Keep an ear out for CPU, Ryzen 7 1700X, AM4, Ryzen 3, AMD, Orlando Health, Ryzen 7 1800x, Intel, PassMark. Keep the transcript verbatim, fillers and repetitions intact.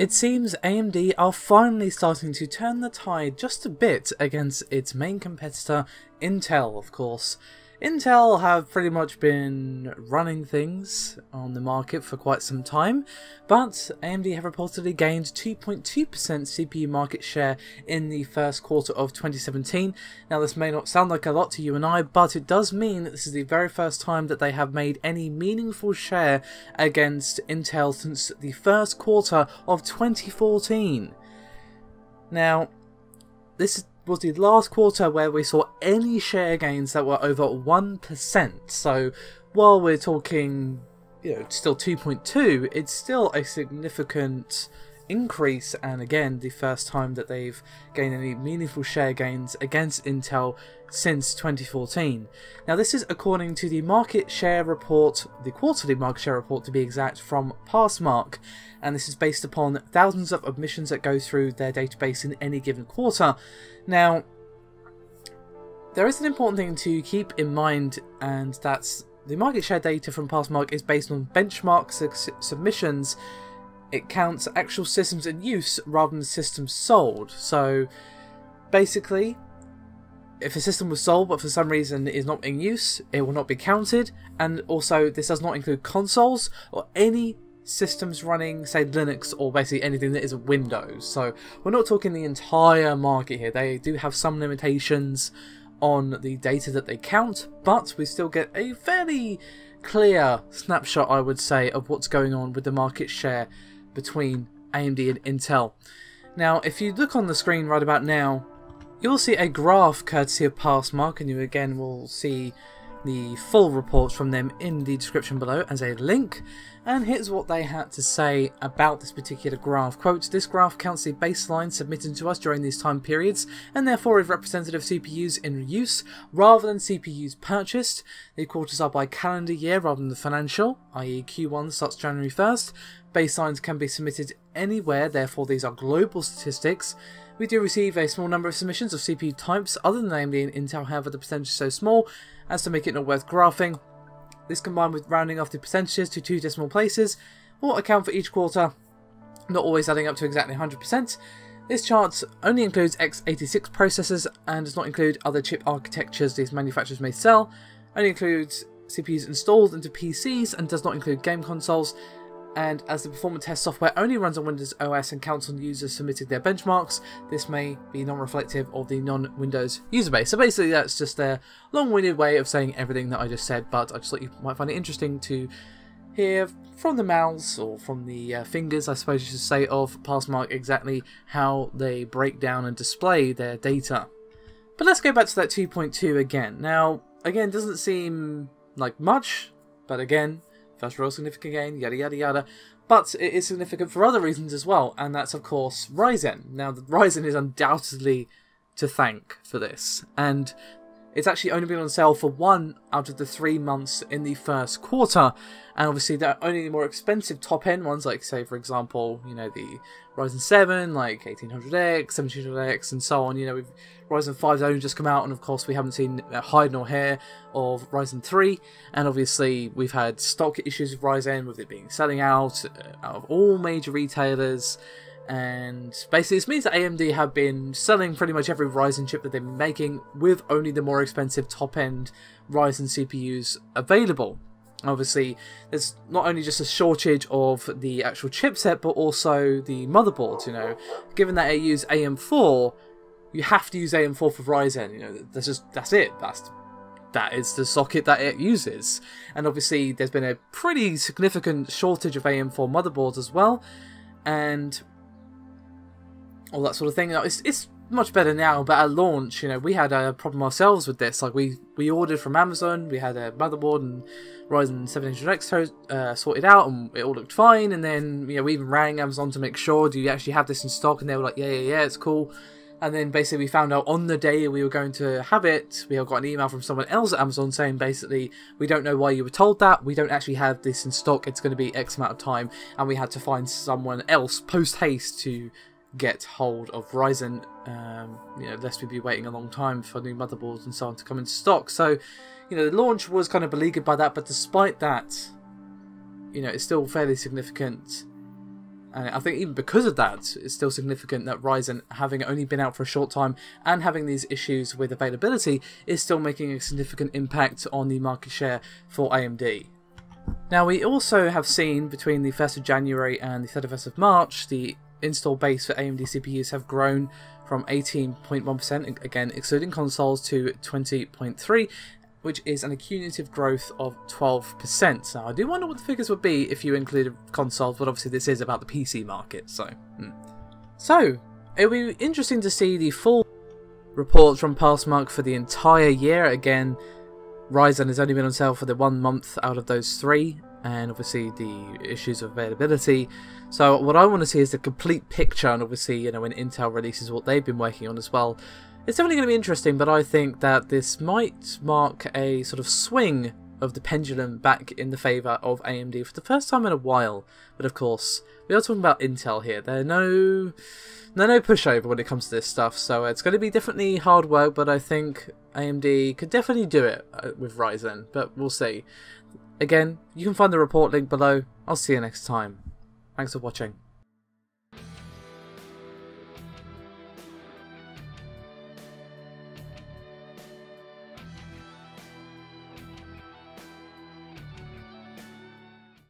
It seems A M D are finally starting to turn the tide just a bit against its main competitor, Intel, of course. Intel have pretty much been running things on the market for quite some time, but A M D have reportedly gained two point two percent C P U market share in the first quarter of twenty seventeen. Now, this may not sound like a lot to you and I, but it does mean that this is the very first time that they have made any meaningful share against Intel since the first quarter of twenty fourteen. Now, this is was the last quarter where we saw any share gains that were over one percent, so while we're talking, you know, still two point two, it's still a significant increase, and again the first time that they've gained any meaningful share gains against Intel since twenty fourteen. Now, this is according to the market share report, the quarterly market share report to be exact, from PassMark, and this is based upon thousands of admissions that go through their database in any given quarter. Now, there is an important thing to keep in mind, and that's the market share data from PassMark is based on benchmark su submissions. It counts actual systems in use rather than systems sold. So basically, if a system was sold but for some reason is not in use, it will not be counted. And also, this does not include consoles or any systems running, say, Linux, or basically anything that is Windows. So we're not talking the entire market here. They do have some limitations on the data that they count, but we still get a fairly clear snapshot, I would say, of what's going on with the market share between A M D and Intel. Now, if you look on the screen right about now, you'll see a graph courtesy of PassMark, and you again will see the full reports from them in the description below as a link, and here's what they had to say about this particular graph. Quote, "This graph counts the baseline submitted to us during these time periods, and therefore is representative of C P Us in use rather than C P Us purchased. The quarters are by calendar year rather than the financial, that is Q one starts January first. Baselines can be submitted anywhere, therefore these are global statistics. We do receive a small number of submissions of C P U types other than A M D and Intel, however the percentage is so small as to make it not worth graphing. This, combined with rounding off the percentages to two decimal places, will account for each quarter not always adding up to exactly one hundred percent. This chart only includes x eighty-six processors and does not include other chip architectures these manufacturers may sell, only includes C P Us installed into P Cs and does not include game consoles. And as the performance test software only runs on Windows O S and counts on users submitted their benchmarks, this may be non-reflective of the non-Windows user base." So basically that's just their long-winded way of saying everything that I just said, but I just thought you might find it interesting to hear from the mouths, or from the uh, fingers I suppose you should say, of PassMark exactly how they break down and display their data. But let's go back to that two point two again. Now, again, doesn't seem like much, but again, first real significant gain, yada yada yada, but it is significant for other reasons as well, and that's of course Ryzen. Now, Ryzen is undoubtedly to thank for this, and it's actually only been on sale for one out of the three months in the first quarter, and obviously there are only the more expensive top-end ones, like, say, for example, you know, the Ryzen seven, like eighteen hundred X, seventeen hundred X, and so on. You know, we've, Ryzen five's only just come out, and of course we haven't seen hide nor hair of Ryzen three, and obviously we've had stock issues with Ryzen, with it being selling out, out of all major retailers. And basically this means that A M D have been selling pretty much every Ryzen chip that they've been making, with only the more expensive top-end Ryzen C P Us available. Obviously, there's not only just a shortage of the actual chipset, but also the motherboard. You know, given that it uses A M four, you have to use A M four for Ryzen. You know, that's just that's it. That's that is the socket that it uses. And obviously, there's been a pretty significant shortage of A M four motherboards as well, and all that sort of thing. Now, it's, it's much better now, but at launch, you know, we had a problem ourselves with this. Like, we, we ordered from Amazon, we had a motherboard and Ryzen seven hundred X uh, sorted out, and it all looked fine, and then, you know, we even rang Amazon to make sure, do you actually have this in stock? And they were like, yeah, yeah, yeah, it's cool. And then basically we found out on the day we were going to have it, we got an email from someone else at Amazon saying basically, we don't know why you were told that, we don't actually have this in stock, it's going to be X amount of time, and we had to find someone else post-haste to get hold of Ryzen, um, you know, lest we'd be waiting a long time for new motherboards and so on to come in stock. So, you know, the launch was kind of beleaguered by that, but despite that, you know, it's still fairly significant And I think even because of that, it's still significant that Ryzen, having only been out for a short time and having these issues with availability, is still making a significant impact on the market share for A M D. Now, we also have seen between the first of January and the thirty-first of March, the install base for A M D C P Us have grown from eighteen point one percent, again excluding consoles, to twenty point three percent, which is an accumulative growth of twelve percent. Now, I do wonder what the figures would be if you included consoles, but obviously this is about the P C market, so... Hmm. So, it'll be interesting to see the full report from PassMark for the entire year. Again, Ryzen has only been on sale for the one month out of those three, and obviously the issues of availability. So what I want to see is the complete picture, and obviously, you know, when Intel releases what they've been working on as well. It's definitely going to be interesting, but I think that this might mark a sort of swing of the pendulum back in the favour of A M D for the first time in a while. But of course, we are talking about Intel here. They're no, they're no pushover when it comes to this stuff, so it's going to be definitely hard work, but I think A M D could definitely do it with Ryzen, but we'll see. Again, you can find the report link below. I'll see you next time. Thanks for watching.